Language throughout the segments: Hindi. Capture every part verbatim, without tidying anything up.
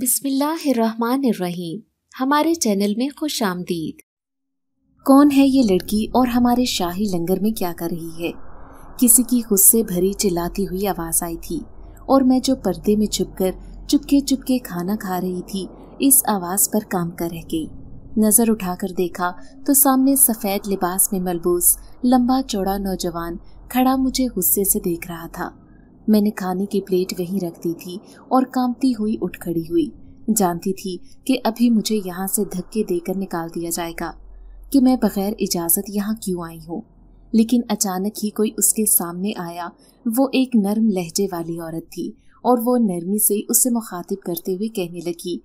बिस्मिल्लाहिर्रहमानिर्रहीम। हमारे चैनल में खुश आमदीद। कौन है ये लड़की और हमारे शाही लंगर में क्या कर रही है? किसी की गुस्से भरी चिल्लाती हुई आवाज़ आई थी और मैं जो पर्दे में छुपकर चुपके चुपके खाना खा रही थी, इस आवाज़ पर काम कर रह गई। नज़र उठाकर देखा तो सामने सफ़ेद लिबास में मलबूस लंबा चौड़ा नौजवान खड़ा मुझे गुस्से से देख रहा था। मैंने खाने की प्लेट वहीं रख दी थी और कांपती हुई उठ खड़ी हुई। जानती थी कि अभी मुझे यहाँ से धक्के देकर निकाल दिया जाएगा कि मैं बगैर इजाज़त यहाँ क्यों आई हूँ। लेकिन अचानक ही कोई उसके सामने आया। वो एक नर्म लहजे वाली औरत थी और वो नरमी से उससे मुखातिब करते हुए कहने लगी,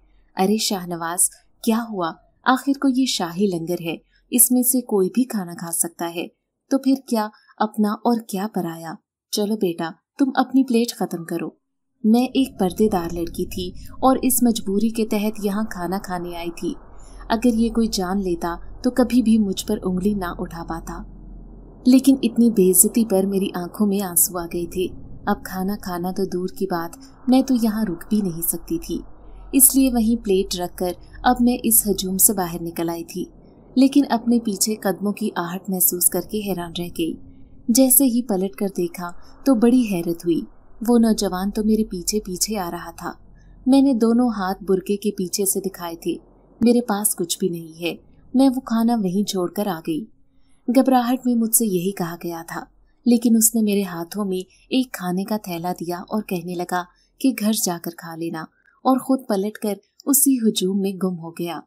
अरे शाहनवाज, क्या हुआ? आखिर को ये शाही लंगर है, इसमें से कोई भी खाना खा सकता है, तो फिर क्या अपना और क्या पराया। चलो बेटा, तुम अपनी प्लेट ख़त्म करो। मैं एक पर्देदार लड़की थी और इस मजबूरी के तहत यहाँ खाना खाने आई थी। अगर ये कोई जान लेता तो कभी भी मुझ पर उंगली ना उठा पाता, लेकिन इतनी बेइज्जती पर मेरी आंखों में आंसू आ गए थे। अब खाना खाना तो दूर की बात, मैं तो यहाँ रुक भी नहीं सकती थी, इसलिए वहीं प्लेट रखकर अब मैं इस हजूम से बाहर निकल आई थी। लेकिन अपने पीछे कदमों की आहट महसूस करके हैरान रह गई। जैसे ही पलट कर देखा तो बड़ी हैरत हुई। वो नौजवान तो मेरे पीछे पीछे आ रहा था। मैंने दोनों हाथ बुरके के पीछे से दिखाए थे। मेरे पास कुछ भी नहीं है। मैं वो खाना वहीं छोड़कर आ गई। घबराहट में मुझसे यही कहा गया था, लेकिन उसने मेरे हाथों में एक खाने का थैला दिया और कहने लगा कि घर जाकर खा लेना, और खुद पलट कर उसी हुजूम में गुम हो गया।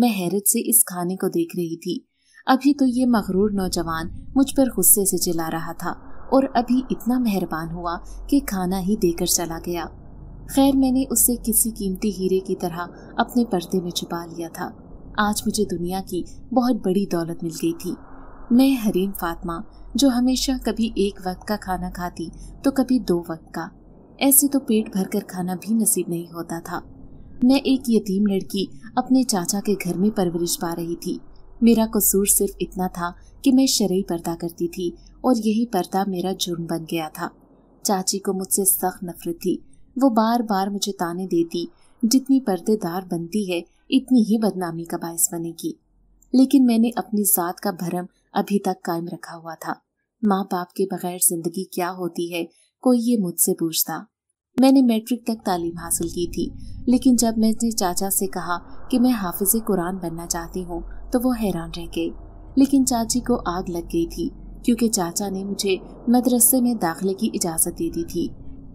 मैं हैरत से इस खाने को देख रही थी। अभी तो ये मगरूर नौजवान मुझ पर गुस्से से चिल्ला रहा था और अभी इतना मेहरबान हुआ कि खाना ही देकर चला गया। खैर, मैंने उससे किसी कीमती हीरे की तरह अपने पर्दे में छुपा लिया था। आज मुझे दुनिया की बहुत बड़ी दौलत मिल गई थी। मैं हरीम फातिमा, जो हमेशा कभी एक वक्त का खाना खाती तो कभी दो वक्त का, ऐसे तो पेट भरकर खाना भी नसीब नहीं होता था। मैं एक यतीम लड़की अपने चाचा के घर में परवरिश पा रही थी। मेरा कसूर सिर्फ इतना था कि मैं शरई पर्दा करती थी और यही पर्दा मेरा जुर्म बन गया था। चाची को मुझसे सख्त नफरत थी। वो बार बार मुझे ताने देती, जितनी पर्देदार बनती है इतनी ही बदनामी का बायस बनेगी। लेकिन मैंने अपनी जात का भरम अभी तक कायम रखा हुआ था। माँ बाप के बगैर जिंदगी क्या होती है, कोई ये मुझसे पूछता। मैंने मैट्रिक तक तालीम हासिल की थी, लेकिन जब मैंने चाचा से कहा कि मैं हाफिज कुरान बनना चाहती हूँ तो वो हैरान रह गए। लेकिन चाची को आग लग गई थी, क्योंकि चाचा ने मुझे मदरसे में दाखिले की इजाज़त दे दी थी।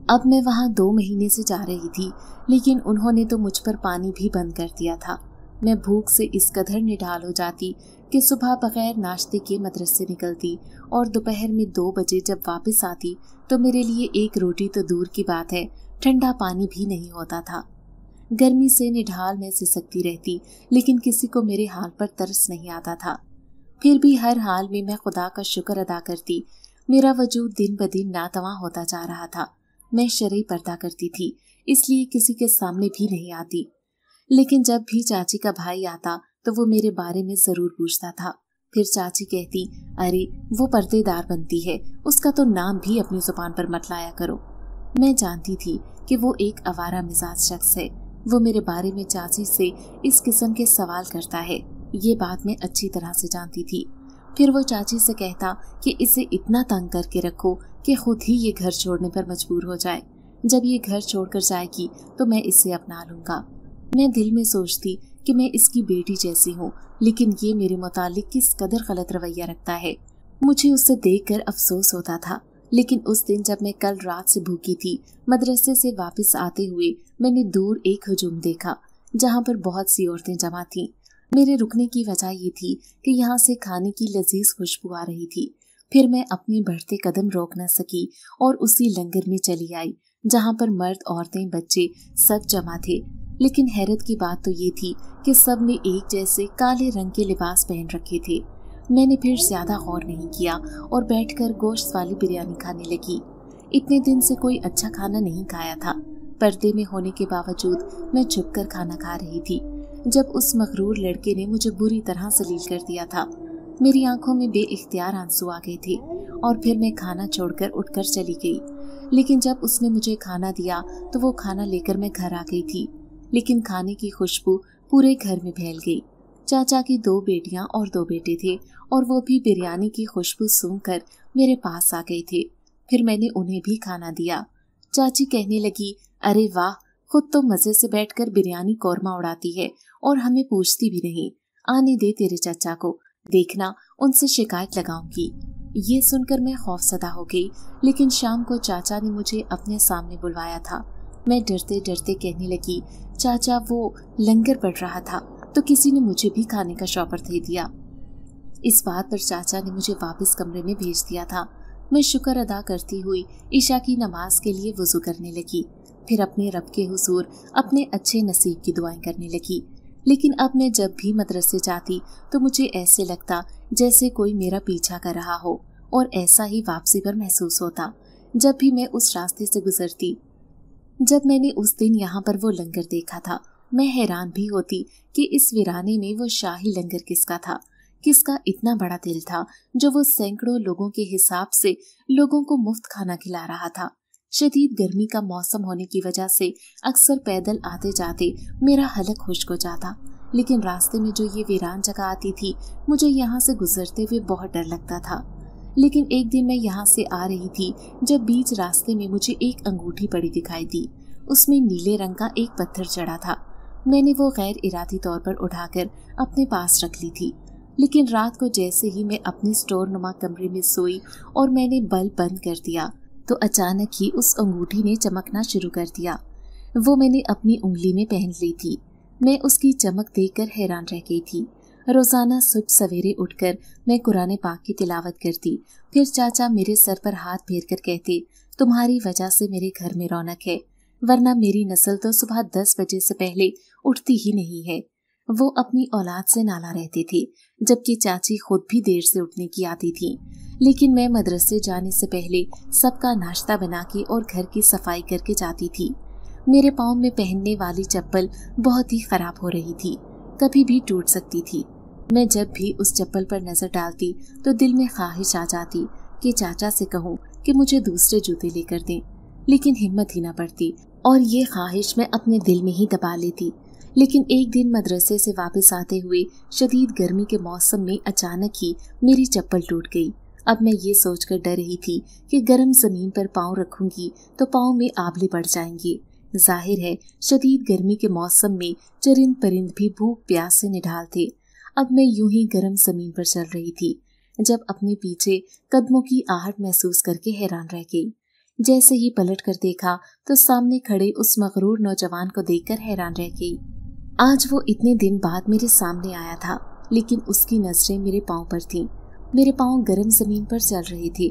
अब मैं वहाँ दो महीने से जा रही थी, लेकिन उन्होंने तो मुझ पर पानी भी बंद कर दिया था। मैं भूख से इस कदर निढाल हो जाती कि सुबह बगैर नाश्ते के मदरसे निकलती और दोपहर में दो बजे जब वापस आती तो मेरे लिए एक रोटी तो दूर की बात है, ठंडा पानी भी नहीं होता था। गर्मी से निढाल में सिसकती रहती, लेकिन किसी को मेरे हाल पर तरस नहीं आता था। फिर भी हर हाल में मैं खुदा का शुक्र अदा करती। मेरा वजूद दिन ब दिन नातवा होता जा रहा था। मैं शरई पर्दा करती थी, इसलिए किसी के सामने भी नहीं आती। लेकिन जब भी चाची का भाई आता तो वो मेरे बारे में ज़रूर पूछता था। फिर चाची कहती, अरे वो पर्देदार बनती है, उसका तो नाम भी अपनी ज़ुबान पर मत लाया करो। मैं जानती थी कि वो एक आवारा मिजाज शख्स है। वो मेरे बारे में चाची से इस किस्म के सवाल करता है, ये बात मैं अच्छी तरह से जानती थी। फिर वो चाची से कहता कि इसे इतना तंग करके रखो कि खुद ही ये घर छोड़ने पर मजबूर हो जाए। जब ये घर छोड़कर जाएगी तो मैं इसे अपना लूँगा। मैं दिल में सोचती कि मैं इसकी बेटी जैसी हूँ, लेकिन ये मेरे मुतालिक किस कदर गलत रवैया रखता है। मुझे उससे देख कर अफसोस होता था। लेकिन उस दिन जब मैं कल रात से भूखी थी, मदरसे से वापस आते हुए मैंने दूर एक हुजूम देखा जहाँ पर बहुत सी औरतें जमा थीं। मेरे रुकने की वजह ये थी कि यहाँ से खाने की लजीज खुशबू आ रही थी। फिर मैं अपने बढ़ते कदम रोक न सकी और उसी लंगर में चली आई जहाँ पर मर्द, औरतें, बच्चे सब जमा थे। लेकिन हैरत की बात तो ये थी कि सब ने एक जैसे काले रंग के लिबास पहन रखे थे। मैंने फिर ज़्यादा गौर नहीं किया और बैठकर गोश्त वाली बिरयानी खाने लगी। इतने दिन से कोई अच्छा खाना नहीं खाया था। पर्दे में होने के बावजूद मैं छुपकर खाना खा रही थी, जब उस मगरूर लड़के ने मुझे बुरी तरह जलील कर दिया था। मेरी आंखों में बेइख्तियार आंसू आ गए थे और फिर मैं खाना छोड़कर उठकर चली गई। लेकिन जब उसने मुझे खाना दिया तो वो खाना लेकर मैं घर आ गई थी। लेकिन खाने की खुशबू पूरे घर में फैल गई। चाचा की दो बेटियां और दो बेटे थे और वो भी बिरयानी की खुशबू सूंघकर मेरे पास आ गए थे। फिर मैंने उन्हें भी खाना दिया। चाची कहने लगी, अरे वाह, खुद तो मजे से बैठकर बिरयानी कौरमा उड़ाती है और हमें पूछती भी नहीं। आने दे तेरे चाचा को, देखना उनसे शिकायत लगाऊंगी। ये सुनकर मैं खौफसदा हो गई। लेकिन शाम को चाचा ने मुझे अपने सामने बुलवाया था। मैं डरते डरते कहने लगी, चाचा वो लंगर पड़ रहा था तो किसी ने मुझे भी खाने का शौपर दे दिया। इस बात पर चाचा ने मुझे वापस कमरे में भेज दिया था। मैं शुक्र अदा करती हुई ईशा की नमाज के लिए वजू करने लगी। फिर अपने रब के हुजूर अपने अच्छे नसीब की दुआएं करने लगी। लेकिन अब मैं जब भी मदरसे जाती तो मुझे ऐसे लगता जैसे कोई मेरा पीछा कर रहा हो, और ऐसा ही वापसी पर महसूस होता जब भी मैं उस रास्ते से गुजरती। जब मैंने उस दिन यहाँ पर वो लंगर देखा था, मैं हैरान भी होती कि इस वीराने में वो शाही लंगर किसका था, किसका इतना बड़ा दिल था जो वो सैकड़ों लोगों के हिसाब से लोगों को मुफ्त खाना खिला रहा था। शदीद गर्मी का मौसम होने की वजह से अक्सर पैदल आते जाते मेरा हलक खुश्क हो जाता, लेकिन रास्ते में जो ये वीरान जगह आती थी, मुझे यहाँ से गुजरते हुए बहुत डर लगता था। लेकिन एक दिन मैं यहाँ से आ रही थी जब बीच रास्ते में मुझे एक अंगूठी पड़ी दिखाई दी। उसमें नीले रंग का एक पत्थर चढ़ा था। मैंने वो गैर इरादी तौर पर उठाकर अपने पास रख ली थी। लेकिन रात को जैसे ही मैं अपने स्टोर नुमा कमरे में सोई और मैंने बल्ब बंद कर दिया तो अचानक ही उस अंगूठी ने चमकना शुरू कर दिया। वो मैंने अपनी उंगली में पहन ली थी। मैं उसकी चमक देखकर हैरान रह गई थी। रोज़ाना सुबह सवेरे उठकर मैं कुरान पाक की तिलावत करती। फिर चाचा मेरे सर पर हाथ फेर कर कहते, तुम्हारी वजह से मेरे घर में रौनक है, वरना मेरी नस्ल तो सुबह दस बजे से पहले उठती ही नहीं है। वो अपनी औलाद से नाला रहते थे, जबकि चाची खुद भी देर से उठने की आती थी। लेकिन मैं मदरसे जाने से पहले सबका नाश्ता बना के और घर की सफाई करके जाती थी। मेरे पाँव में पहनने वाली चप्पल बहुत ही खराब हो रही थी, कभी भी टूट सकती थी। मैं जब भी उस चप्पल पर नजर डालती तो दिल में ख्वाहिश आ जाती कि चाचा से कहूँ कि मुझे दूसरे जूते लेकर दें, लेकिन हिम्मत ही ना पड़ती और ये ख्वाहिश मैं अपने दिल में ही दबा लेती। लेकिन एक दिन मदरसे से वापस आते हुए शदीद गर्मी के मौसम में अचानक ही मेरी चप्पल टूट गई। अब मैं ये सोचकर डर रही थी कि गर्म ज़मीन पर पाँव रखूंगी तो पाँव में आबले पड़ जाएंगे। जाहिर है शदीद गर्मी के मौसम में चरिंद परिंद भी भूख प्यास से निढाल थे। अब मैं यूं ही गर्म ज़मीन पर चल रही थी जब अपने पीछे कदमों की आहट महसूस करके हैरान रह गई। जैसे ही पलट कर देखा तो सामने खड़े उस मगरूर नौजवान को देखकर हैरान रह गई। आज वो इतने दिन बाद मेरे सामने आया था, लेकिन उसकी नजरें मेरे पाँव पर थीं। मेरे पाँव गर्म ज़मीन पर चल रहे थे।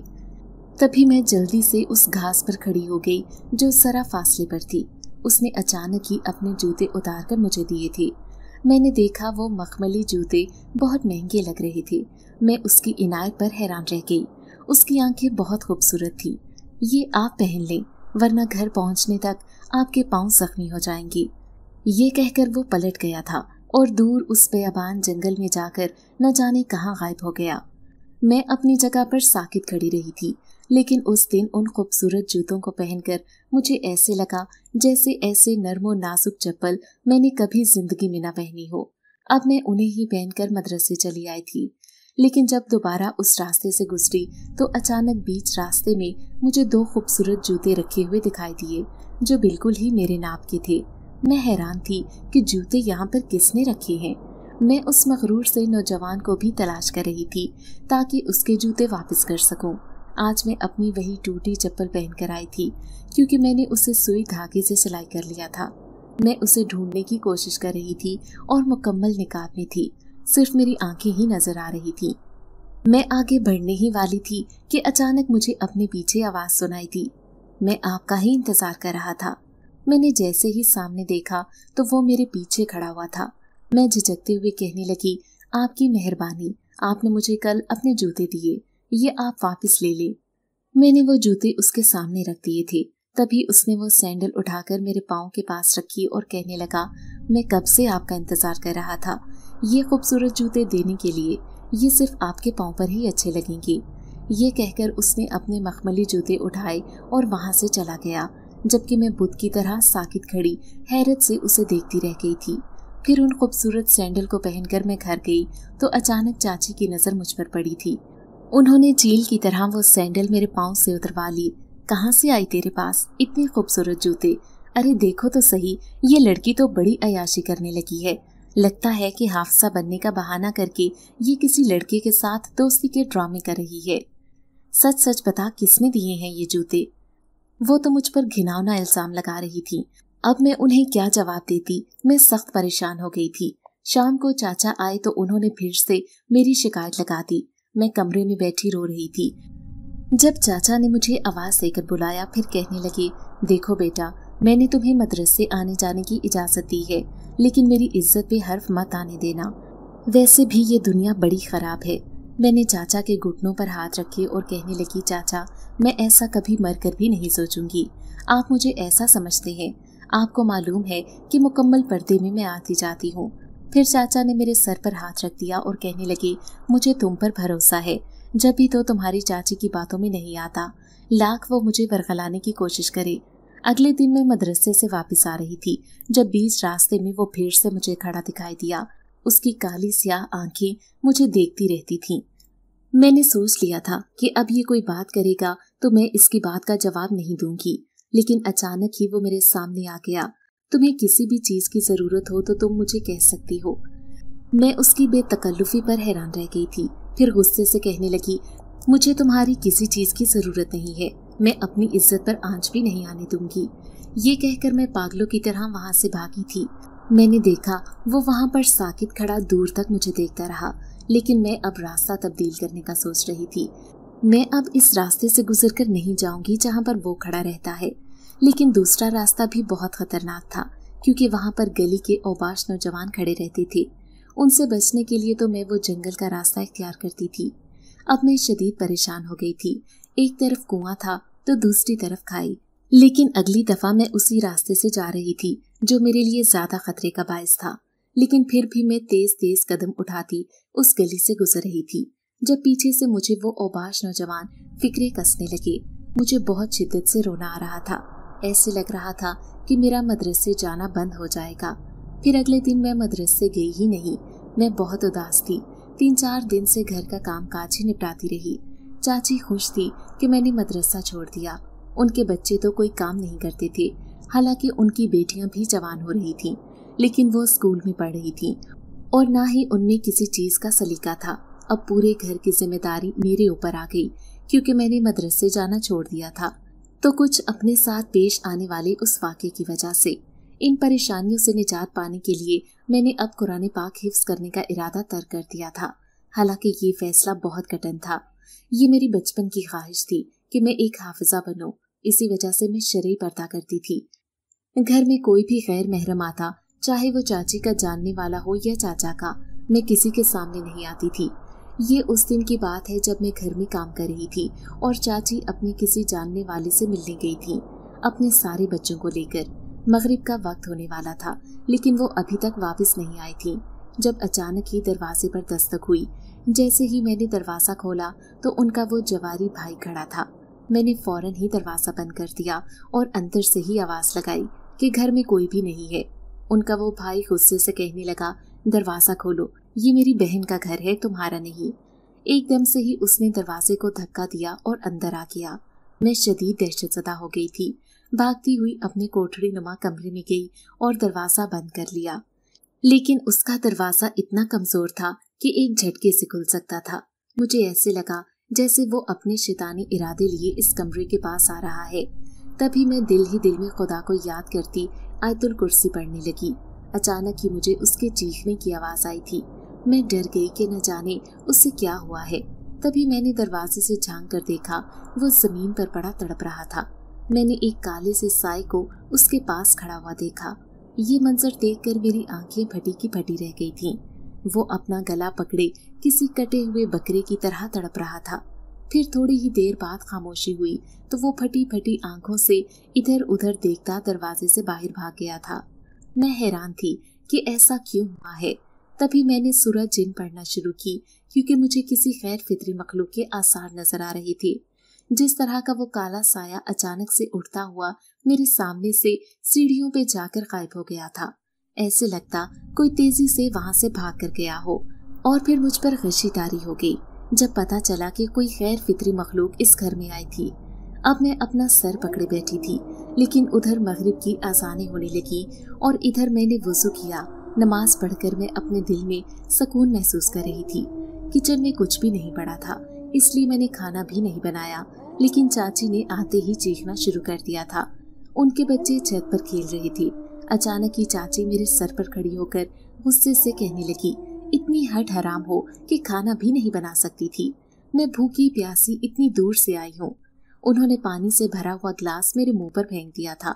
तभी मैं जल्दी से उस घास पर खड़ी हो गई जो ज़रा फासले पर थी। उसने अचानक ही अपने जूते उतार कर मुझे दिए थे। मैंने देखा वो मखमली जूते बहुत महंगे लग रहे थे। मैं उसकी इनायत पर हैरान रह गई। उसकी आँखें बहुत खूबसूरत थीं। ये आप पहन लें, वरना घर पहुँचने तक आपके पाँव जख्मी हो जाएंगे। ये कहकर वो पलट गया था और दूर उस बेअबान जंगल में जाकर न जाने कहाँ गायब हो गया। मैं अपनी जगह पर साकित खड़ी रही थी, लेकिन उस दिन उन खूबसूरत जूतों को पहनकर मुझे ऐसे लगा जैसे ऐसे नरम और नाजुक चप्पल मैंने कभी जिंदगी में ना पहनी हो। अब मैं उन्हें ही पहनकर मदरसे चली आई थी। लेकिन जब दोबारा उस रास्ते से गुजरी तो अचानक बीच रास्ते में मुझे दो खूबसूरत जूते रखे हुए दिखाई दिए जो बिल्कुल ही मेरे नाप के थे। मैं हैरान थी कि जूते यहाँ पर किसने रखे हैं। मैं उस मगरूर से नौजवान को भी तलाश कर रही थी ताकि उसके जूते वापस कर सकूं। आज मैं अपनी वही टूटी चप्पल पहन कर आई थी, क्योंकि मैंने उसे सुई धागे से सिलाई कर लिया था। मैं उसे ढूंढने की कोशिश कर रही थी और मुकम्मल निकाब में थी। सिर्फ मेरी आंखें ही नजर आ रही थी। मैं आगे बढ़ने ही वाली थी कि अचानक मुझे अपने पीछे आवाज़ सुनाई दी। मैं आपका ही इंतज़ार कर रहा था। मैंने जैसे ही सामने देखा तो वो मेरे पीछे खड़ा हुआ था। मैं झिझकते हुए कहने लगी, आपकी मेहरबानी, आपने मुझे कल अपने जूते दिए, ये आप वापस ले लें। मैंने वो जूते उसके सामने रख दिए थे। तभी उसने वो सैंडल उठाकर मेरे पाँव के पास रखी और कहने लगा, मैं कब से आपका इंतज़ार कर रहा था ये खूबसूरत जूते देने के लिए। ये सिर्फ आपके पाँव पर ही अच्छे लगेंगे। ये कहकर उसने अपने मखमली जूते उठाए और वहाँ से चला गया। जबकि मैं बुत की तरह साकित खड़ी हैरत से उसे देखती रह गई थी। फिर उन खूबसूरत सैंडल को पहनकर मैं घर गई तो अचानक चाची की नज़र मुझ पर पड़ी थी। उन्होंने झील की तरह वो सैंडल मेरे पाँव से उतरवा ली। कहाँ से आई तेरे पास इतने खूबसूरत जूते? अरे देखो तो सही, ये लड़की तो बड़ी अयाशी करने लगी है। लगता है कि हाफसा बनने का बहाना करके ये किसी लड़के के साथ दोस्ती के ड्रामे कर रही है। सच सच बता, किसने दिए हैं ये जूते? वो तो मुझ पर घिनौना इल्ज़ाम लगा रही थी। अब मैं उन्हें क्या जवाब देती? मैं सख्त परेशान हो गई थी। शाम को चाचा आए तो उन्होंने फिर से मेरी शिकायत लगा दी। मैं कमरे में बैठी रो रही थी जब चाचा ने मुझे आवाज़ देकर बुलाया। फिर कहने लगे, देखो बेटा, मैंने तुम्हें मदरसे आने जाने की इजाज़त दी है, लेकिन मेरी इज्जत पे हर्फ मत आने देना। वैसे भी ये दुनिया बड़ी ख़राब है। मैंने चाचा के घुटनों पर हाथ रखे और कहने लगी, चाचा, मैं ऐसा कभी मर कर भी नहीं सोचूंगी। आप मुझे ऐसा समझते हैं? आपको मालूम है कि मुकम्मल पर्दे में मैं आती जाती हूँ। फिर चाचा ने मेरे सर पर हाथ रख दिया और कहने लगे, मुझे तुम पर भरोसा है, जब भी तो तुम्हारी चाची की बातों में नहीं आता। लाख वो मुझे बरगलाने की कोशिश करे। अगले दिन मैं मदरसे से वापस आ रही थी जब बीच रास्ते में वो फिर से मुझे खड़ा दिखाई दिया। उसकी काली स्याह आंखें मुझे देखती रहती थीं। मैंने सोच लिया था कि अब ये कोई बात करेगा तो मैं इसकी बात का जवाब नहीं दूंगी, लेकिन अचानक ही वो मेरे सामने आ गया। तुम्हें किसी भी चीज़ की ज़रूरत हो तो तुम मुझे कह सकती हो। मैं उसकी बेतकल्लुफ़ी पर हैरान रह गई थी। फिर गुस्से से कहने लगी, मुझे तुम्हारी किसी चीज़ की ज़रूरत नहीं है। मैं अपनी इज्जत पर आंच भी नहीं आने दूंगी। ये कहकर मैं पागलों की तरह वहाँ से भागी थी। मैंने देखा वो वहाँ पर साकित खड़ा दूर तक मुझे देखता रहा, लेकिन मैं अब रास्ता तब्दील करने का सोच रही थी। मैं अब इस रास्ते से गुजरकर नहीं जाऊंगी जहाँ पर वो खड़ा रहता है। लेकिन दूसरा रास्ता भी बहुत खतरनाक था, क्योंकि वहाँ पर गली के औबाश नौजवान खड़े रहते थे। उनसे बचने के लिए तो मैं वो जंगल का रास्ता इख्तियार करती थी। अब मैं शदीद परेशान हो गई थी। एक तरफ कुआं था तो दूसरी तरफ खाई, लेकिन अगली दफ़ा मैं उसी रास्ते से जा रही थी जो मेरे लिए ज़्यादा खतरे का बायस था। लेकिन फिर भी मैं तेज़ तेज़ कदम उठाती उस गली से गुजर रही थी जब पीछे से मुझे वो औबाश नौजवान फिक्रे कसने लगे। मुझे बहुत शिद्दत से रोना आ रहा था। ऐसे लग रहा था कि मेरा मदरसे जाना बंद हो जाएगा। फिर अगले दिन मैं मदरसे गई ही नहीं। मैं बहुत उदास थी। तीन चार दिन से घर का काम काज ही निपटाती रही। चाची खुश थी कि मैंने मदरसा छोड़ दिया। उनके बच्चे तो कोई काम नहीं करते थे, हालांकि उनकी बेटियां भी जवान हो रही थीं, लेकिन वो स्कूल में पढ़ रही थीं और ना ही उनमें किसी चीज़ का सलीका था। अब पूरे घर की जिम्मेदारी मेरे ऊपर आ गई क्योंकि मैंने मदरसे जाना छोड़ दिया था, तो कुछ अपने साथ पेश आने वाले उस वाक़े की वजह से। इन परेशानियों से निजात पाने के लिए मैंने अब कुरान पाक हिफ्ज़ करने का इरादा तय कर दिया था। हालांकि ये फैसला बहुत कठिन था। ये मेरी बचपन की ख्वाहिश थी कि मैं एक हाफिज़ा बनूं। इसी वजह से मैं शरई पर्दा करती थी। घर में कोई भी गैर महरम आता, चाहे वो चाची का जानने वाला हो या चाचा का, मैं किसी के सामने नहीं आती थी। ये उस दिन की बात है जब मैं घर में काम कर रही थी और चाची अपने किसी जानने वाले से मिलने गई थी अपने सारे बच्चों को लेकर। मगरिब का वक्त होने वाला था, लेकिन वो अभी तक वापस नहीं आई थी जब अचानक ही दरवाजे पर दस्तक हुई। जैसे ही मैंने दरवाज़ा खोला तो उनका वो जवारी भाई खड़ा था। मैंने फ़ौरन ही दरवाज़ा बंद कर दिया और अंदर से ही आवाज़ लगाई कि घर में कोई भी नहीं है। उनका वो भाई गुस्से से कहने लगा, दरवाज़ा खोलो, ये मेरी बहन का घर है, तुम्हारा नहीं। एकदम से ही उसने दरवाजे को धक्का दिया और अंदर आ गया। मैं शदीद दहशतज़दा हो गई थी। भागती हुई अपने कोठरी नुमा कमरे में गई और दरवाज़ा बंद कर लिया, लेकिन उसका दरवाज़ा इतना कमज़ोर था कि एक झटके से खुल सकता था। मुझे ऐसे लगा जैसे वो अपने शैतानी इरादे लिए इस कमरे के पास आ रहा है। तभी मैं दिल ही दिल में खुदा को याद करती आयतुल कुर्सी पढ़ने लगी। अचानक ही मुझे उसके चीखने की आवाज़ आई थी। मैं डर गई कि न जाने उससे क्या हुआ है। तभी मैंने दरवाजे से झांक कर देखा, वो ज़मीन पर पड़ा तड़प रहा था। मैंने एक काले से साए को उसके पास खड़ा हुआ देखा। ये मंजर देखकर मेरी आंखें फटी की फटी रह गई थीं। वो अपना गला पकड़े किसी कटे हुए बकरे की तरह तड़प रहा था। फिर थोड़ी ही देर बाद खामोशी हुई तो वो फटी फटी आंखों से इधर उधर देखता दरवाजे से बाहर भाग गया था। मैं हैरान थी कि ऐसा क्यों हुआ है। तभी मैंने सूरह जिन पढ़ना शुरू की, क्योंकि मुझे किसी गैर फितरी मखलूक के आसार नजर आ रहे थे। जिस तरह का वो काला साया अचानक से उठता हुआ मेरे सामने से सीढ़ियों पे जाकर गायब हो गया था। ऐसे लगता कोई तेजी से वहाँ से भाग कर गया हो। और फिर मुझ पर गश्तीदारी हो गई जब पता चला कि कोई गैर फितरी मखलूक इस घर में आई थी। अब मैं अपना सर पकड़े बैठी थी, लेकिन उधर मगरिब की आजानें होने लगी और इधर मैंने वुज़ू किया। नमाज पढ़कर मैं अपने दिल में सुकून महसूस कर रही थी। किचन में कुछ भी नहीं पड़ा था, इसलिए मैंने खाना भी नहीं बनाया, लेकिन चाची ने आते ही चीखना शुरू कर दिया था। उनके बच्चे छत पर खेल रहे थे। अचानक ही चाची मेरे सर पर खड़ी होकर गुस्से से कहने लगी, इतनी हट हराम हो कि खाना भी नहीं बना सकती थी। मैं भूखी प्यासी इतनी दूर से आई हूँ। उन्होंने पानी से भरा हुआ ग्लास मेरे मुंह पर फेंक दिया था।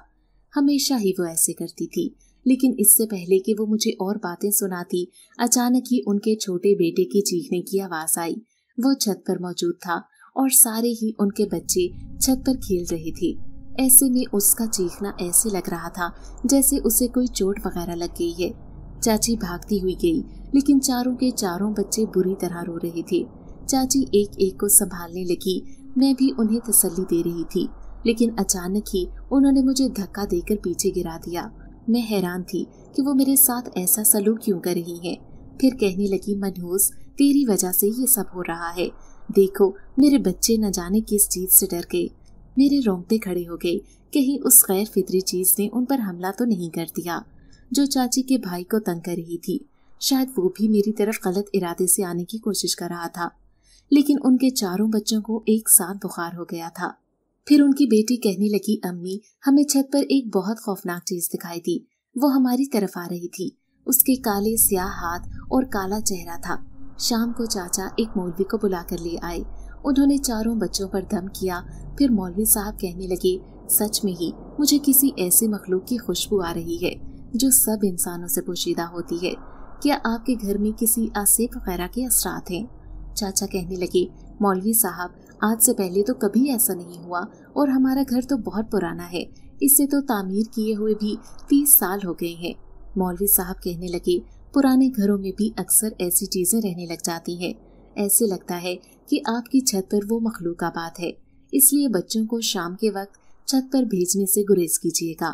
हमेशा ही वो ऐसे करती थी, लेकिन इससे पहले कि वो मुझे और बातें सुनाती, अचानक ही उनके छोटे बेटे की चीखने की आवाज आई। वो छत पर मौजूद था और सारे ही उनके बच्चे छत पर खेल रहे थे। ऐसे में उसका चीखना ऐसे लग रहा था जैसे उसे कोई चोट वगैरह लग गई है। चाची भागती हुई गई, लेकिन चारों के चारों बच्चे बुरी तरह रो रहे थे। चाची एक एक को संभालने लगी, मैं भी उन्हें तसल्ली दे रही थी, लेकिन अचानक ही उन्होंने मुझे धक्का देकर पीछे गिरा दिया। मैं हैरान थी कि वो मेरे साथ ऐसा सलूक क्यों कर रही है। फिर कहने लगी, मनहूस तेरी वजह से ये सब हो रहा है। देखो मेरे बच्चे न जाने किस चीज से डर गए। मेरे रोंगटे खड़े हो गए, कहीं उस गैर फितरी चीज ने उन पर हमला तो नहीं कर दिया जो चाची के भाई को तंग कर रही थी। शायद वो भी मेरी तरफ गलत इरादे से आने की कोशिश कर रहा था, लेकिन उनके चारों बच्चों को एक साथ बुखार हो गया था। फिर उनकी बेटी कहने लगी, अम्मी हमें छत पर एक बहुत खौफनाक चीज दिखाई दी। वो हमारी तरफ आ रही थी। उसके काले स्याह हाथ और काला चेहरा था। शाम को चाचा एक मौलवी को बुला कर ले आए। उन्होंने चारों बच्चों पर दम किया। फिर मौलवी साहब कहने लगे, सच में ही मुझे किसी ऐसी मखलूक की खुशबू आ रही है जो सब इंसानों से पोशीदा होती है। क्या आपके घर में किसी आसेब वगैरह के असरात हैं? चाचा कहने लगे, मौलवी साहब आज से पहले तो कभी ऐसा नहीं हुआ और हमारा घर तो बहुत पुराना है, इससे तो तामीर किए हुए भी तीस साल हो गए हैं। मौलवी साहब कहने लगे, पुराने घरों में भी अक्सर ऐसी चीजें रहने लग जाती हैं। ऐसे लगता है कि आपकी छत पर वो मखलूक आबाद है, इसलिए बच्चों को शाम के वक्त छत पर भेजने से गुरेज कीजिएगा।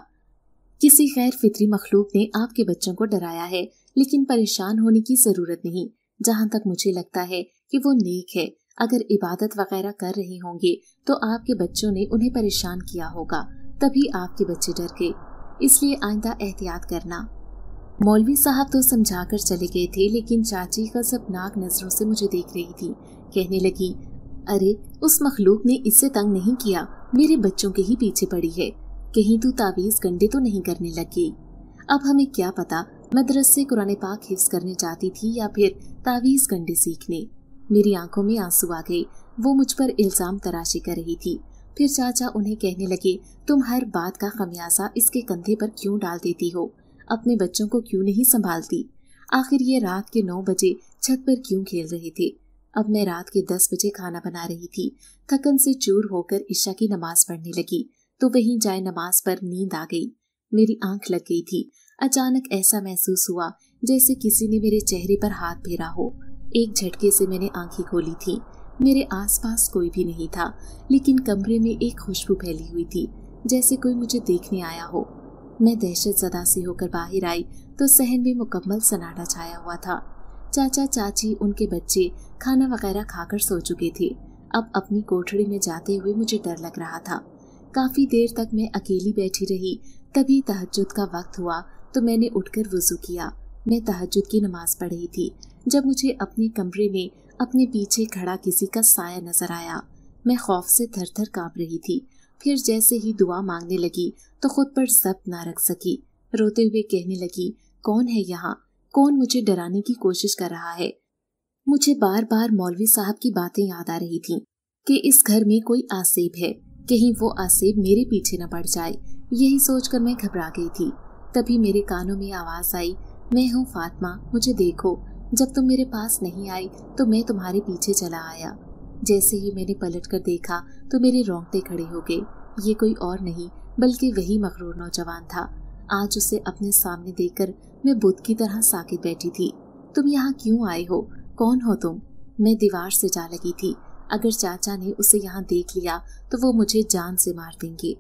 किसी गैर फितरी मखलूक ने आपके बच्चों को डराया है, लेकिन परेशान होने की जरूरत नहीं। जहाँ तक मुझे लगता है कि वो नेक है। अगर इबादत वगैरह कर रहे होंगे तो आपके बच्चों ने उन्हें परेशान किया होगा, तभी आपके बच्चे डर गए। इसलिए आइंदा एहतियात करना। मौलवी साहब तो समझाकर चले गए थे, लेकिन चाची गजबनाक नजरों से मुझे देख रही थी। कहने लगी, अरे उस मखलूक ने इससे तंग नहीं किया, मेरे बच्चों के ही पीछे पड़ी है। कहीं तू तावीज़ गंडे तो नहीं करने लग गई? अब हमें क्या पता मदरसे कुरान पाक हिफ्ज करने जाती थी या फिर तावीज़ गंडे सीखने। मेरी आंखों में आंसू आ गए। वो मुझ पर इल्ज़ाम तराशी कर रही थी। फिर चाचा उन्हें कहने लगे, तुम हर बात का खमियाजा इसके कंधे पर क्यों डाल देती हो? अपने बच्चों को क्यों नहीं संभालती? आखिर ये रात के नौ बजे छत पर क्यों खेल रहे थे? अब मैं रात के दस बजे खाना बना रही थी। थकन से चूर होकर ईशा की नमाज पढ़ने लगी तो वहीं जाए नमाज पर नींद आ गई। मेरी आंख लग गई थी। अचानक ऐसा महसूस हुआ जैसे किसी ने मेरे चेहरे पर हाथ फेरा हो। एक झटके से मैंने आंखें खोली थी। मेरे आसपास कोई भी नहीं था, लेकिन कमरे में एक खुशबू फैली हुई थी, जैसे कोई मुझे देखने आया हो। मैं दहशत ज़दा से होकर बाहर आई तो सहन में मुकम्मल सन्नाटा छाया हुआ था। चाचा चाची उनके बच्चे खाना वगैरह खाकर सो चुके थे। अब अपनी कोठरी में जाते हुए मुझे डर लग रहा था। काफ़ी देर तक मैं अकेली बैठी रही। तभी तहज्जुद का वक्त हुआ तो मैंने उठकर वुज़ू किया। मैं तहज्जुद की नमाज पढ़ रही थी जब मुझे अपने कमरे में अपने पीछे खड़ा किसी का साया नजर आया। मैं खौफ से थर थर काँप रही थी। फिर जैसे ही दुआ मांगने लगी तो खुद पर ज़ब्त ना रख सकी। रोते हुए कहने लगी, कौन है यहाँ? कौन मुझे डराने की कोशिश कर रहा है? मुझे बार बार मौलवी साहब की बातें याद आ रही थीं कि इस घर में कोई आसेब है, कहीं वो आसेब मेरे पीछे न पड़ जाए। यही सोचकर मैं घबरा गई थी। तभी मेरे कानों में आवाज़ आई, मैं हूँ फातिमा, मुझे देखो। जब तुम मेरे पास नहीं आई तो मैं तुम्हारे पीछे चला आया। जैसे ही मैंने पलट कर देखा तो मेरे रोंगटे खड़े हो गए। ये कोई और नहीं बल्कि वही मगरूर नौजवान था। आज उसे अपने सामने देखकर मैं बुद्ध की तरह साकित बैठी थी। तुम यहाँ क्यों आए हो? कौन हो तुम? मैं दीवार से जा लगी थी। अगर चाचा ने उसे यहाँ देख लिया तो वो मुझे जान से मार देंगे।